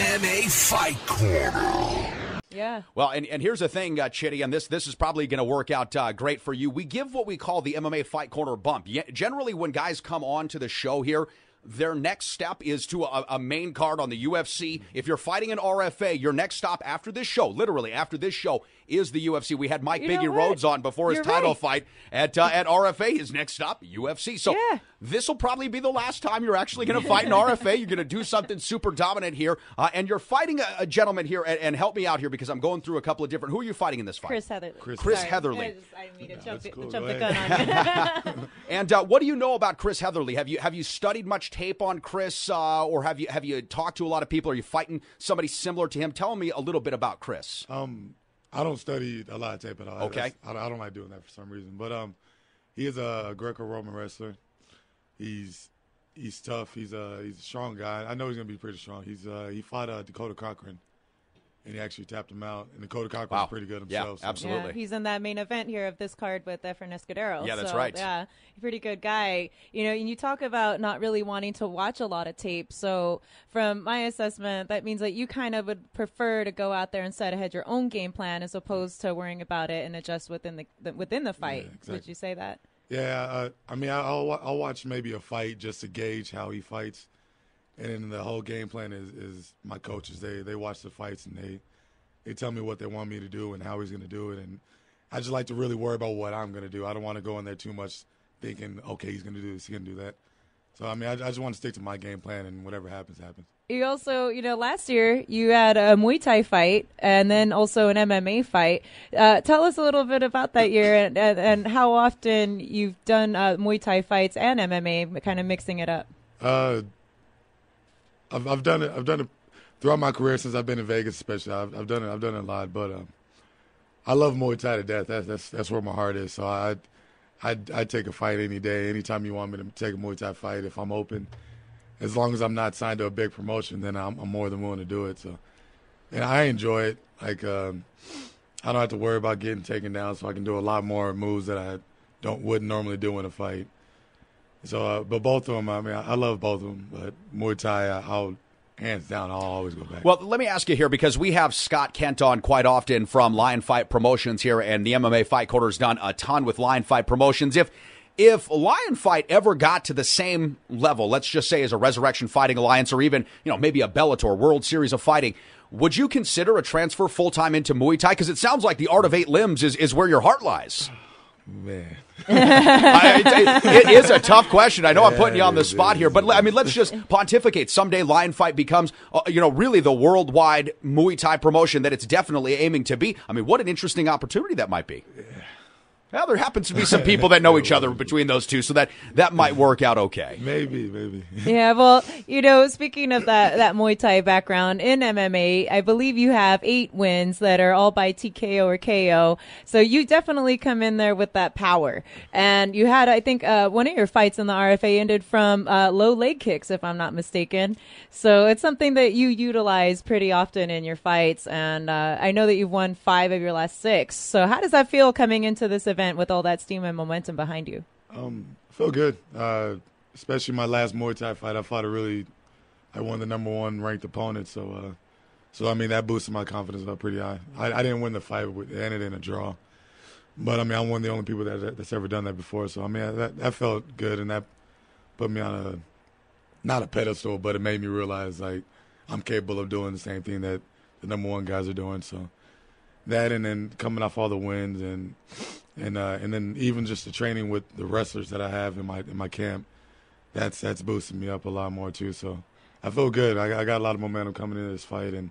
MMA Fight Corner. Yeah. Well, and here's the thing, Chidi, and this is probably going to work out great for you. We give what we call the MMA Fight Corner bump. Generally, when guys come on to the show here, their next step is to a main card on the UFC. If you're fighting an RFA, your next stop after this show, literally after this show, is the UFC. We had Mike Biggie Rhodes on before his title fight at RFA. His next stop, UFC. So this will probably be the last time you're actually going to fight an RFA. You're going to do something super dominant here. And you're fighting a gentleman here, and help me out here because I'm going through a couple of different. Who are you fighting in this fight? Chris Heatherly. Chris Heatherly. I mean, jump the gun on you. And what do you know about Chris Heatherly? Have you studied much tape on Chris, or have you talked to a lot of people? Are you fighting somebody similar to him? Tell me a little bit about Chris. I don't study a lot of tape at all. Okay. I don't like doing that for some reason. But he is a Greco-Roman wrestler. He's tough. He's a strong guy. I know he's gonna be pretty strong. He fought Dakota Cochrane, and he actually tapped him out. And Dakota Cockrell is pretty good himself. Yeah, absolutely. Yeah, he's in that main event here of this card with Efren Escudero. Yeah, that's right. Yeah, pretty good guy. You know, and you talk about not really wanting to watch a lot of tape. So from my assessment, that means that you kind of would prefer to go out there and set ahead your own game plan as opposed to worrying about it and adjust within the fight. Yeah, exactly. Would you say that? Yeah. I mean, I'll watch maybe a fight just to gauge how he fights. And then the whole game plan is my coaches. They watch the fights, and they tell me what they want me to do and how he's going to do it. And I just like to really worry about what I'm going to do. I don't want to go in there too much thinking, okay, he's going to do this, he's going to do that. So, I mean, I just want to stick to my game plan, and whatever happens, happens. You also, you know, last year you had a Muay Thai fight and then also an MMA fight. Tell us a little bit about that year and how often you've done Muay Thai fights and MMA, kind of mixing it up. I've done it throughout my career since I've been in Vegas, especially. I've done it a lot, but I love Muay Thai to death. That's where my heart is. So I take a fight any day, anytime you want me to take a Muay Thai fight if I'm open. As long as I'm not signed to a big promotion, then I'm more than willing to do it. So, and I enjoy it. Like I don't have to worry about getting taken down, so I can do a lot more moves that I wouldn't normally do in a fight. So, but both of them, I mean, I love both of them. But Muay Thai, I'll hands down, I'll always go back. Well, let me ask you here, because we have Scott Kent on quite often from Lion Fight Promotions here, and the MMA Fight Corner's done a ton with Lion Fight Promotions. If Lion Fight ever got to the same level, let's just say as a Resurrection Fighting Alliance, or even, you know, maybe a Bellator World Series of Fighting, would you consider a transfer full-time into Muay Thai? Because it sounds like the art of eight limbs is where your heart lies. Man, it is a tough question. I know I'm putting you on the spot here, but I mean, let's just pontificate. Someday, Lion Fight becomes, you know, really the worldwide Muay Thai promotion that it's definitely aiming to be. I mean, what an interesting opportunity that might be. Yeah. Well, there happens to be some people that know each other between those two, so that might work out okay. Maybe. Yeah, well, you know, speaking of that Muay Thai background in MMA, I believe you have 8 wins that are all by TKO or KO, so you definitely come in there with that power. And you had, I think, one of your fights in the RFA ended from low leg kicks, if I'm not mistaken. So it's something that you utilize pretty often in your fights, and I know that you've won 5 of your last 6. So how does that feel coming into this event with all that steam and momentum behind you? I feel good, especially my last Muay Thai fight. I fought I won the #1 ranked opponent, so I mean, that boosted my confidence up pretty high. I didn't win the fight, it ended in a draw, but I mean, I'm one of the only people that's ever done that before, so I mean, that felt good, and that put me on not a pedestal, but it made me realize, like, I'm capable of doing the same thing that the #1 guys are doing. So that, and then coming off all the wins, and then even just the training with the wrestlers that I have in my camp, that's boosting me up a lot more too. So I feel good. I got a lot of momentum coming into this fight, and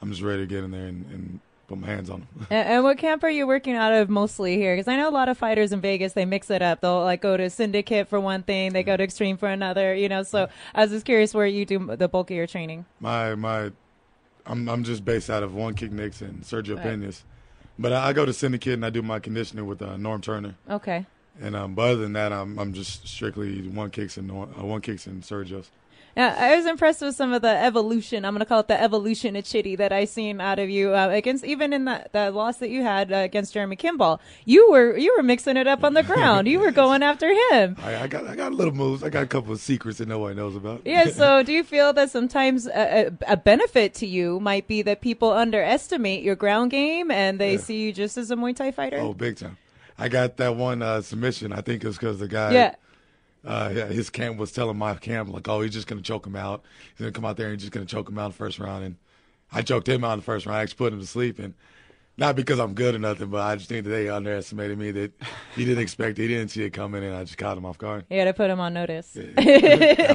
I'm just ready to get in there and put my hands on them. And what camp are you working out of mostly here? Because I know a lot of fighters in Vegas, they mix it up. They'll like go to Syndicate for one thing, they go to Extreme for another. You know, so I was just curious where you do the bulk of your training. I'm just based out of One Kick Nicks and Sergio Penas. But I go to Syndicate and I do my conditioning with Norm Turner. Okay. And but other than that, I'm just strictly One Kicks and Sergios. I was impressed with some of the evolution. I'm going to call it the evolution of Chidi that I seen out of you against, even in the loss that you had against Jeremy Kimball. You were mixing it up on the ground. You were going after him. I got little moves. I got a couple of secrets that no one knows about. Yeah. So do you feel that sometimes a benefit to you might be that people underestimate your ground game and they see you just as a Muay Thai fighter? Oh, big time. I got that one submission. I think it was because the guy. Yeah. His camp was telling my camp, like, oh, he's just going to choke him out. He's going to come out there and he's just going to choke him out in the first round. And I choked him out in the first round. I actually put him to sleep. And not because I'm good or nothing, but I just think that they underestimated me, that he didn't expect it. He didn't see it coming, and I just caught him off guard. You got to put him on notice. Yeah.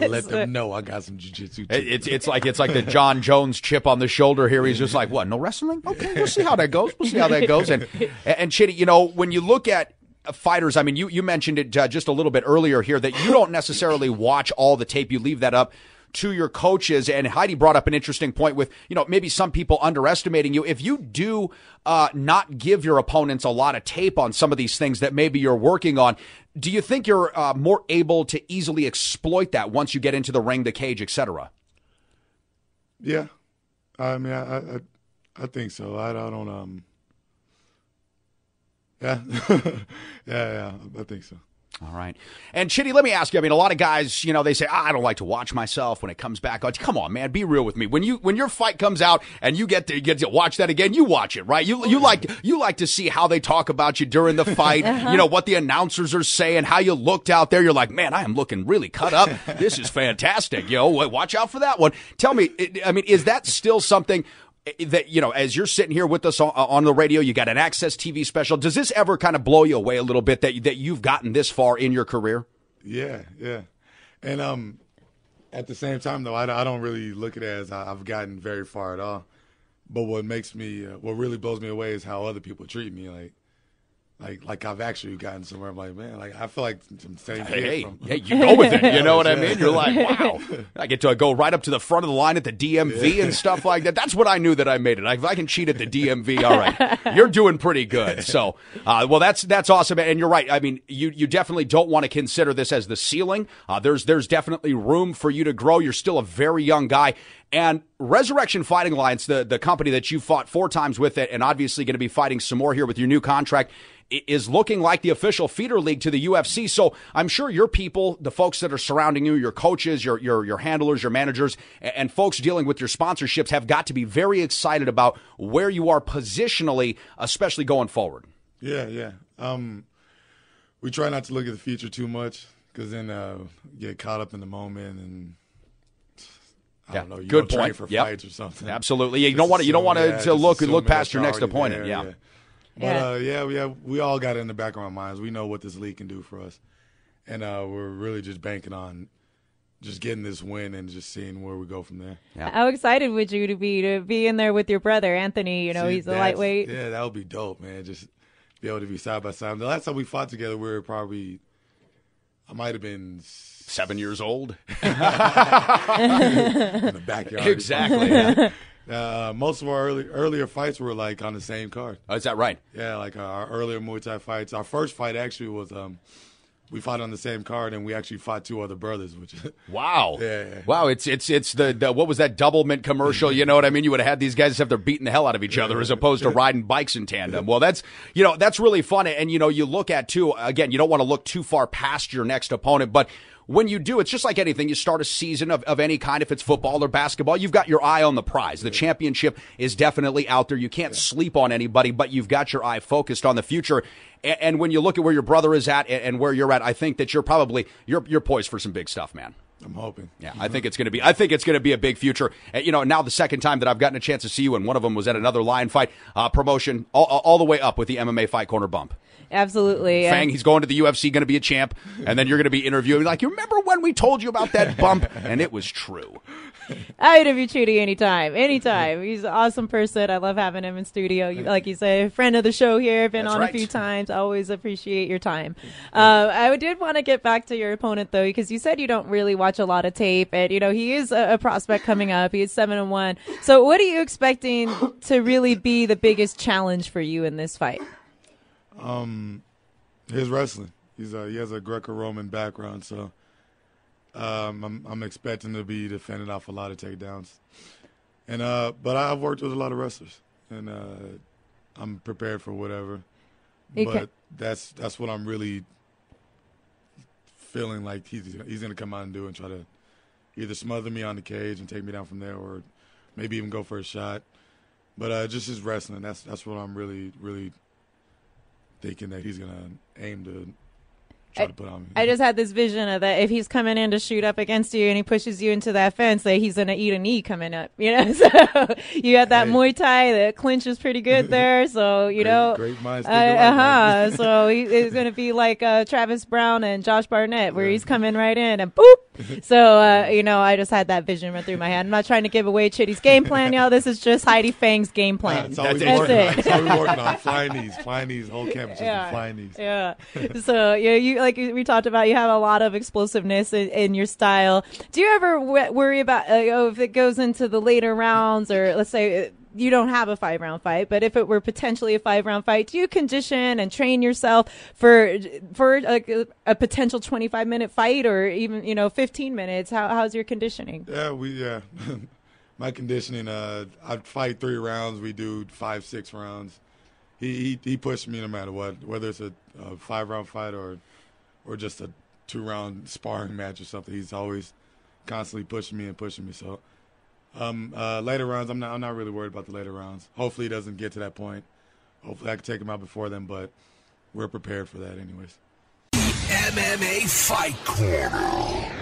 I let them know I got some jiu-jitsu. It's like the John Jones chip on the shoulder here. He's just like, what, no wrestling? Okay, we'll see how that goes. And Chidi, you know, when you look at fighters, I mean, you mentioned it just a little bit earlier here that you don't necessarily watch all the tape. You leave that up to your coaches. And Heidi brought up an interesting point with, you know, maybe some people underestimating you. If you do not give your opponents a lot of tape on some of these things that maybe you're working on, do you think you're more able to easily exploit that once you get into the ring, the cage, etc.? Yeah, I mean, I think so. I don't. Yeah. yeah, I think so. All right. And Chidi, let me ask you, I mean, a lot of guys, you know, they say, I don't like to watch myself when it comes back. Come on, man, be real with me. When your fight comes out and you get to watch that again, you watch it, right? You like to see how they talk about you during the fight, you know, what the announcers are saying, how you looked out there. You're like, man, I am looking really cut up. This is fantastic. Yo, watch out for that one. Tell me, I mean, is that still something that, you know, as you're sitting here with us on the radio, you got an Access TV special. Does this ever kind of blow you away a little bit that you've gotten this far in your career? Yeah. And at the same time, though, I don't really look at it as I've gotten very far at all. But what really blows me away is how other people treat me. Like I've actually gotten somewhere. I'm like, man, like I feel like I'm saying, hey, you go with it. You know what I mean? You're like, wow, I get to go right up to the front of the line at the DMV and stuff like that. That's what I knew that I made it. If I can cheat at the DMV, all right, you're doing pretty good. So, well, that's awesome, and you're right. I mean, you definitely don't want to consider this as the ceiling. There's definitely room for you to grow. You're still a very young guy. And Resurrection Fighting Alliance, the company that you fought 4 times with it and obviously going to be fighting some more here with your new contract, is looking like the official feeder league to the UFC. So I'm sure your people, the folks that are surrounding you, your coaches, your handlers, your managers, and folks dealing with your sponsorships have got to be very excited about where you are positionally, especially going forward. Yeah. We try not to look at the future too much because then get caught up in the moment and – I don't know. You good point for fights or something. Absolutely. Yeah, you don't want to look past your next opponent. There, yeah. But we all got it in the back of our minds. We know what this league can do for us, and we're really just banking on just getting this win and just seeing where we go from there. Yeah. How excited would you to be in there with your brother Anthony? You know, he's a lightweight. Yeah, that would be dope, man. Just be able to be side by side. The last time we fought together, we were probably, I might have been 7 years old. In the backyard. Exactly. Yeah. Most of our earlier fights were like on the same card. Oh, is that right? Yeah, like our earlier Muay Thai fights. Our first fight actually was we fought on the same card, and we actually fought 2 other brothers. Which wow, yeah. Wow, it's the what was that Doublemint commercial? You know what I mean? You would have had these guys have they're beating the hell out of each other as opposed to riding bikes in tandem. Well, that's really fun, and you know you look at too again. You don't want to look too far past your next opponent, but when you do, it's just like anything. You start a season of any kind, if it's football or basketball, you've got your eye on the prize. The championship is definitely out there. You can't sleep on anybody, but you've got your eye focused on the future. And when you look at where your brother is at and where you're at, I think that you're poised for some big stuff, man. I'm hoping. Yeah, I think it's going to be a big future. You know, now the second time that I've gotten a chance to see you, and one of them was at another Lion Fight promotion, all the way up with the MMA Fight Corner bump. Absolutely. Fang, he's going to the UFC, going to be a champ, and then you're going to be interviewing. Like, you remember when we told you about that bump? And it was true. I interview Chidi anytime. He's an awesome person. I love having him in studio. Like you said, friend of the show here, been on a few times. Always appreciate your time. I did want to get back to your opponent, though, because you said you don't really watch a lot of tape. And, you know, he is a prospect coming up. He is 7-1. So what are you expecting to really be the biggest challenge for you in this fight? His wrestling. He has a Greco-Roman background, so I'm expecting to be defending off a lot of takedowns. And but I've worked with a lot of wrestlers, and I'm prepared for whatever. But that's what I'm really feeling like he's going to come out and do, and try to either smother me on the cage and take me down from there, or maybe even go for a shot. But just his wrestling, that's what I'm really thinking that he's going to aim to try to put on me. I just had this vision of that if he's coming in to shoot up against you and he pushes you into that fence, that he's going to eat a knee coming up, you know? So you have that Muay Thai, that clinch is pretty good there. So, you know. Great minds. So it's going to be like Travis Brown and Josh Barnett, where he's coming right in and boop. So, you know, I just had that vision run through my head. I'm not trying to give away Chidi's game plan, y'all. This is just Heidi Fang's game plan. That's it. That's all we're working on. Flying knees, whole campus is flying knees. Yeah. So, yeah, you like we talked about, you have a lot of explosiveness in your style. Do you ever worry about, if it goes into the later rounds, or let's say you don't have a 5-round fight, but if it were potentially a 5-round fight, do you condition and train yourself for a potential 25-minute fight, or even, you know, 15 minutes? How's your conditioning? Yeah. My conditioning, I'd fight 3 rounds. We do 5-6 rounds. He pushed me no matter what, whether it's a 5-round fight or just a 2-round sparring match or something. He's always constantly pushing me. So, later rounds, I'm not really worried about the later rounds. Hopefully it doesn't get to that point. Hopefully I can take him out before then, but we're prepared for that anyways. The MMA Fight Corner.